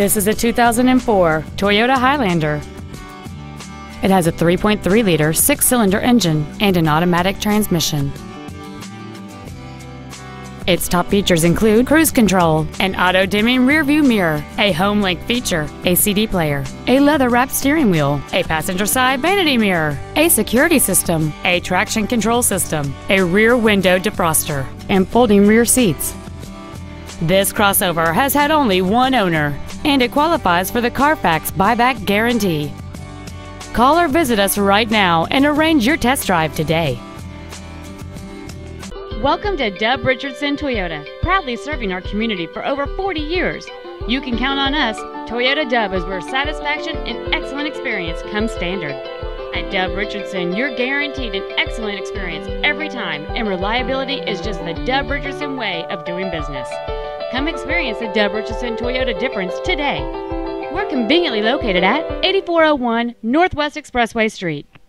This is a 2004 Toyota Highlander. It has a 3.3-liter six-cylinder engine and an automatic transmission. Its top features include cruise control, an auto-dimming rearview mirror, a home link feature, a CD player, a leather-wrapped steering wheel, a passenger-side vanity mirror, a security system, a traction control system, a rear window defroster, and folding rear seats. This crossover has had only one owner, and it qualifies for the Carfax buyback guarantee. Call or visit us right now and arrange your test drive today. Welcome to Dub Richardson Toyota, proudly serving our community for over 40 years. You can count on us. Toyota Dub is where satisfaction and excellent experience come standard. At Dub Richardson, you're guaranteed an excellent experience every time, and reliability is just the Dub Richardson way of doing business. Come experience the Dub Richardson Toyota difference today. We're conveniently located at 8401 Northwest Expressway Street.